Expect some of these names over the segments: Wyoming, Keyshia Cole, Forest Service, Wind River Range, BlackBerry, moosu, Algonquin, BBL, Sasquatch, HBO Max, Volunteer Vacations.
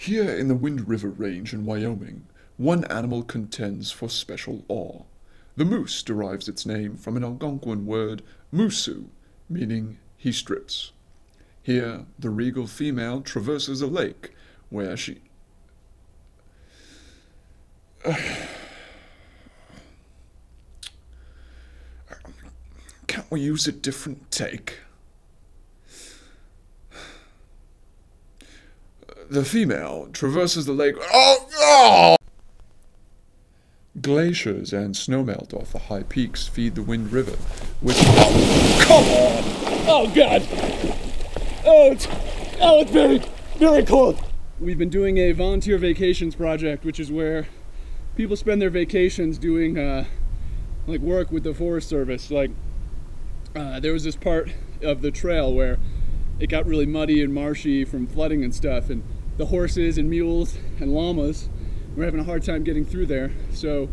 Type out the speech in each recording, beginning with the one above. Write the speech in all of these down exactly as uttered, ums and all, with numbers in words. Here in the Wind River Range in Wyoming, one animal contends for special awe. The moose derives its name from an Algonquin word, moosu, meaning he strips. Here, the regal female traverses a lake where she... Can't we use a different take? The female traverses the lake... Oh! Oh! Glaciers and snowmelt off the high peaks feed the Wind River, which... Oh, come on! Oh, God! Oh, it's... Oh, it's very, very cold! We've been doing a volunteer vacations project, which is where people spend their vacations doing, uh, like, work with the Forest Service. Like, uh, there was this part of the trail where it got really muddy and marshy from flooding and stuff, and the horses and mules and llamas were having a hard time getting through there. So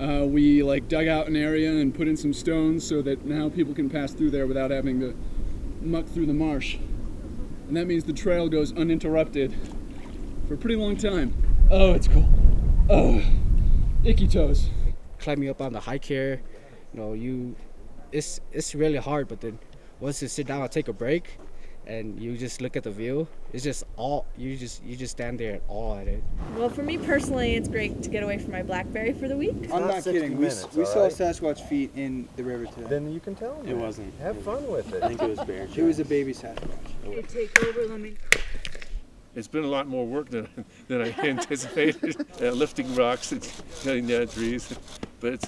uh, we like dug out an area and put in some stones so that now people can pass through there without having to muck through the marsh. And that means the trail goes uninterrupted for a pretty long time. Oh, it's cool. Oh, icky toes. Climbing up on the hike here, you know, you, it's, it's really hard, but then once you sit down and take a break, and you just look at the view, it's just all, you just you just stand there at all at it. Well, for me personally, it's great to get away from my BlackBerry for the week. I'm not, not kidding, minutes, we, we saw right? Sasquatch feet in the river today. Then you can tell them. It wasn't. Have it fun with it. I think it was bear It was a baby Sasquatch. They take over, Lemmy. It's been a lot more work than, than I anticipated. uh, lifting rocks and cutting down trees, but it's,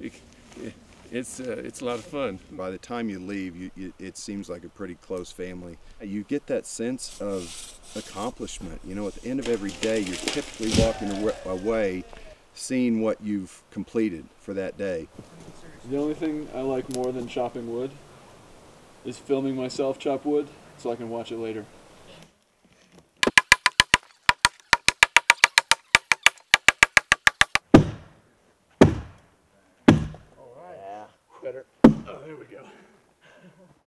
it, it, It's, uh, it's a lot of fun. By the time you leave, you, you, it seems like a pretty close family. You get that sense of accomplishment. You know, at the end of every day, you're typically walking away seeing what you've completed for that day. The only thing I like more than chopping wood is filming myself chop wood so I can watch it later. Better. Oh, there we go.